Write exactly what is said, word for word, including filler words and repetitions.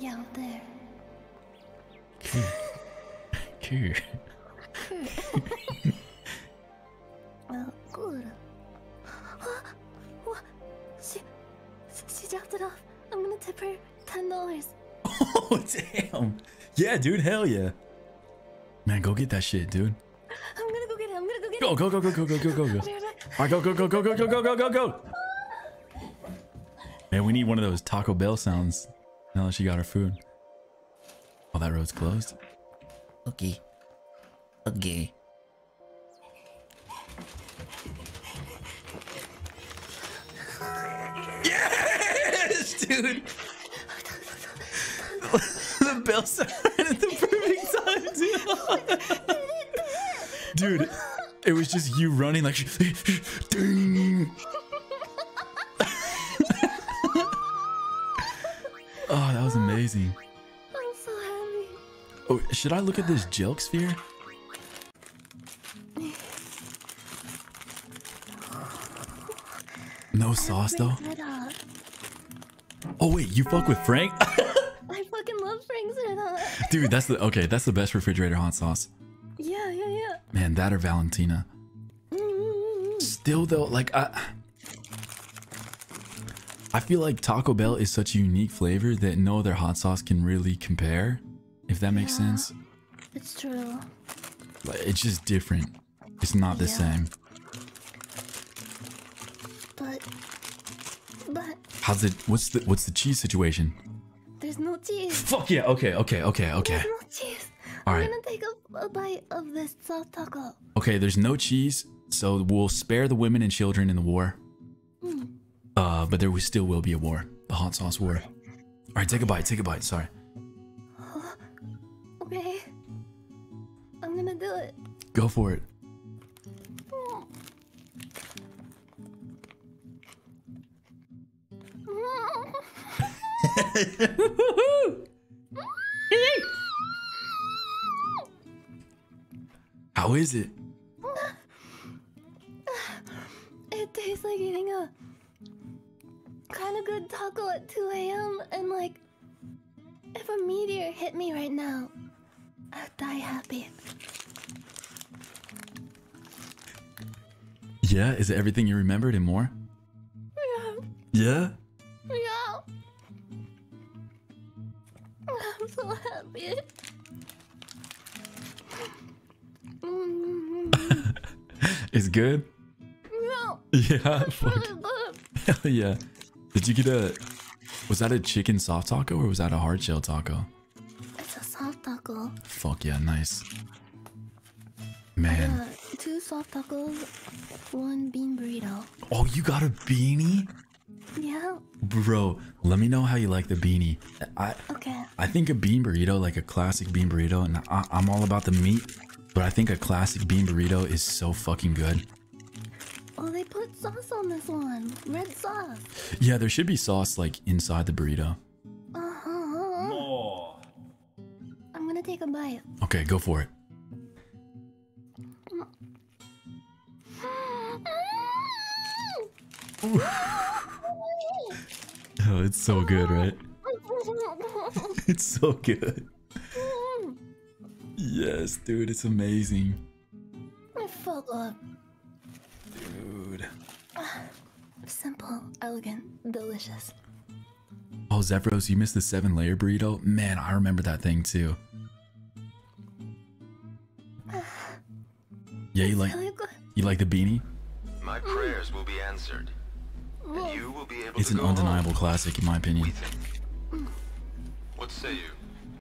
Yeah, out there. Cool. Well, cool. What? She, she dropped it off. I'm gonna tip her ten dollars. Oh, damn. Yeah, dude. Hell yeah. Man, go get that shit, dude. I'm gonna go get it. I'm gonna go get go, it. Go, go, go, go, go, go, go, go. Alright, go, go, go, go, go, go, go, go, go, go. Man, we need one of those Taco Bell sounds. Now that she got her food. Oh, that road's closed. Okay. Okay. Yes, dude. The bell sounded at the perfect time, dude. Dude, it was just you running like. Ding. Oh, that was amazing. I'm so happy. Oh, should I look at this jelk sphere? No sauce though. Oh wait, you fuck with Frank? I fucking love Frank's hot. Dude, that's the okay, that's the best refrigerator hot sauce. Yeah, yeah, yeah. Man, that or Valentina. Mm. Still though, like I I feel like Taco Bell is such a unique flavor that no other hot sauce can really compare, if that makes yeah, sense. It's true. Like, it's just different. It's not the yeah, same. But, but. How's it? What's the what's the cheese situation? There's no cheese. Fuck yeah! Okay, okay, okay, okay. There's no cheese. All right. I'm gonna take a, a bite of this soft taco. Okay, there's no cheese, so we'll spare the women and children in the war. Mm. Uh, but there still will be a war. The hot sauce war. All right, take a bite, take a bite, sorry. Oh, okay. I'm gonna do it. Go for it. Oh. How is it? It tastes like eating a kind of good taco at two A M and like if a meteor hit me right now I'd die happy. Yeah, is it everything you remembered and more? Yeah. Yeah? Yeah. I'm so happy. Mm-hmm. It's good? Yeah. Yeah. It's fuck. Really good. Hell yeah. Did you get a, was that a chicken soft taco or was that a hard shell taco? It's a soft taco. Fuck yeah, nice. Man. Uh, two soft tacos, one bean burrito. Oh, you got a beanie? Yeah. Bro, let me know how you like the beanie. I, okay. I think a bean burrito, like a classic bean burrito, and I, I'm all about the meat, but I think a classic bean burrito is so fucking good. Oh, they put sauce on this one. Red sauce. Yeah, there should be sauce, like, inside the burrito. Uh-huh. No. I'm gonna take a bite. Okay, go for it. Oh, it's so good, right? It's so good. Yes, dude, it's amazing. I fuck up. Dude. Simple, elegant, delicious. Oh, Zephyrus, you missed the seven layer burrito? Man, I remember that thing too. Yeah, you like really you like the beanie? My prayers will be answered. And you will be able it's to an go undeniable home. Classic in my opinion. What say you?